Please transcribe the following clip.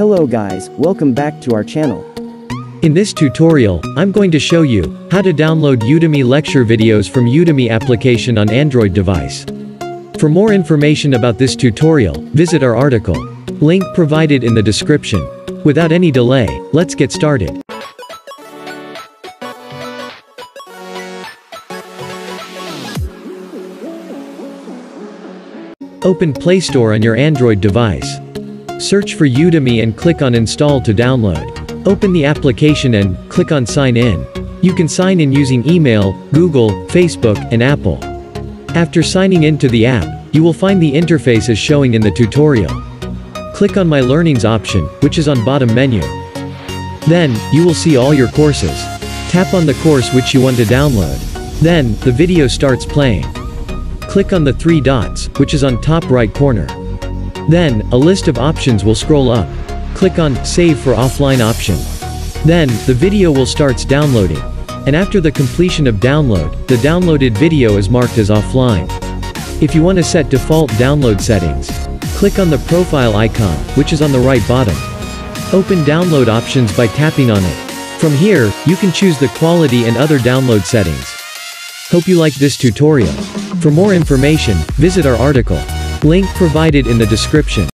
Hello guys, welcome back to our channel. In this tutorial, I'm going to show you how to download Udemy lecture videos from Udemy application on Android device. For more information about this tutorial, visit our article. Link provided in the description. Without any delay, let's get started. Open Play Store on your Android device. Search for Udemy and click on Install to download. Open the application and click on Sign In. You can sign in using email, Google, Facebook, and Apple. After signing in to the app, you will find the interface as showing in the tutorial. Click on My Learnings option, which is on bottom menu. Then, you will see all your courses. Tap on the course which you want to download. Then, the video starts playing. Click on the three dots, which is on top right corner. Then, a list of options will scroll up. Click on Save for Offline option. Then, the video will start downloading. And after the completion of download, the downloaded video is marked as offline. If you want to set default download settings, click on the profile icon, which is on the right bottom. Open download options by tapping on it. From here, you can choose the quality and other download settings. Hope you like this tutorial. For more information, visit our article. Link provided in the description.